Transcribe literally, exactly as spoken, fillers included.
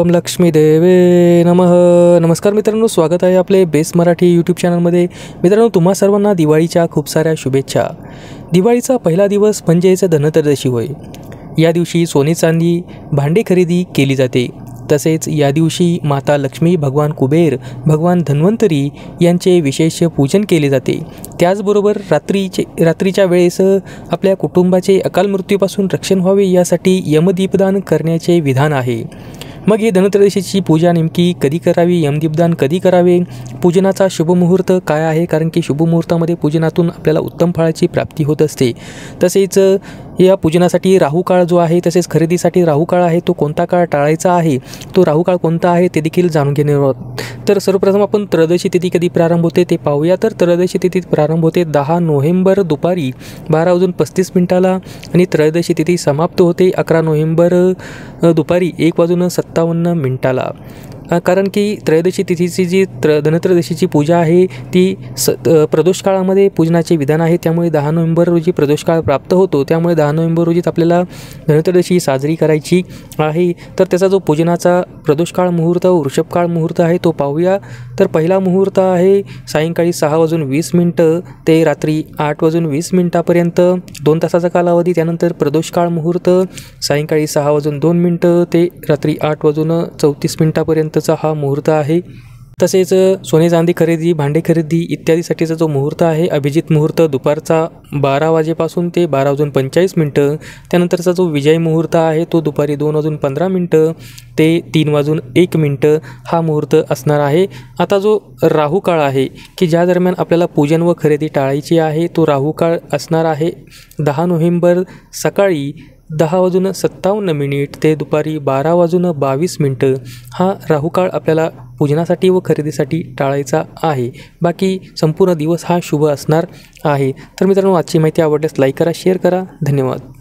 ओम लक्ष्मी देवे नमः। नमस्कार मित्रांनो, स्वागत आहे आपले बेस्ट मराठी यूट्यूब चॅनलमध्ये। मित्रांनो, तुम्हा सर्वांना दिवाळीच्या खूप साऱ्या शुभेच्छा। दिवाळीचा पहिला दिवस म्हणजेच धनत्रयोदशी होय। या दिवशी सोने चांदी भांडे खरेदी केली जाते। तसेच या दिवशी माता लक्ष्मी, भगवान कुबेर, भगवान धन्वंतरी यांचे विशेष पूजन केले जाते। त्याचबरोबर रात्रीचे रात्रीच्या वेळेस आपल्या कुटुंबाचे अकाल मृत्यूपासून रक्षण व्हावे यासाठी यमदीपदान करण्याचे विधान आहे। मग हे धनत्रयोदशीची पूजा नेमकी कधी करावी, यमदीपदान कधी करावे, पूजनाचा शुभ मुहूर्त काय आहे, कारण की शुभ मुहूर्तामध्ये पूजनातून आपल्याला उत्तम फळाची प्राप्ती होत असते। तसेच या पूजनासाठी राहू काळ जो आहे, तसेच खरेदीसाठी राहू काळ आहे, तो कोणता काळ टाळायचा आहे, तो राहू काळ कोणता आहे ते देखील जाणून घेणार आहोत। तर सर्वप्रथम आपण त्रयोदशी तिथी कधी प्रारंभ होते ते पाहूया। तर त्रयोदशी तिथी प्रारंभ होते दहा नोव्हेंबर दुपारी बारा वाजून पस्तीस मिनिटाला आणि त्रयोदशी तिथी समाप्त होते अकरा नोव्हेंबर दुपारी एक वाजून सत्तावन्न मिनिटाला। कारण की त्रयोदशी तिथीची जी त्र धनत्रयोदशीची पूजा आहे ती स प्रदोष काळामध्ये पूजनाचे विधान आहे, त्यामुळे दहा नोव्हेंबर रोजी प्रदोष काळ प्राप्त होतो। त्यामुळे दहा नोव्हेंबर रोजीच आपल्याला धनत्रयोदशी साजरी करायची आहे। तर त्याचा जो पूजनाचा प्रदोष काळ मुहूर्त, वृषभ काळ मुहूर्त आहे तो पाहूया। तर पहिला मुहूर्त आहे सायंकाळी सहा वाजून वीस मिनटं ते रात्री आठ वाजून वीस मिनिटापर्यंत, दोन तासाचा कालावधी। त्यानंतर प्रदोष काळ मुहूर्त सायंकाळी सहा वाजून दोन मिनटं ते रात्री आठ वाजून चौतीस मिनिटापर्यंत हा मुहूर्त आहे। तसेच सोने चांदी खरेदी, भांडे खरेदी इत्यादीसाठीचा जो मुहूर्त आहे, अभिजित मुहूर्त दुपारचा बारा वाजेपासून ते बारा वाजून पंचेचाळीस मिनटं। त्यानंतरचा जो विजय मुहूर्त आहे तो दुपारी दोन वाजून पंधरा मिनटं ते तीन वाजून एक मिनटं हा मुहूर्त असणार आहे। आता जो राहू काळ आहे की ज्या दरम्यान आपल्याला पूजन व खरेदी टाळायची आहे, तो राहू काळ असणार आहे दहा नोव्हेंबर सकाळी दहा वाजून सत्तावन्न मिनिट ते दुपारी बारा वाजून बावीस मिनटं हा राहूकाळ आपल्याला पूजनासाठी व खरेदीसाठी टाळायचा आहे। बाकी संपूर्ण दिवस हा शुभ असणार आहे। तर मित्रांनो, आजची माहिती आवडल्यास लाईक करा, शेअर करा, धन्यवाद।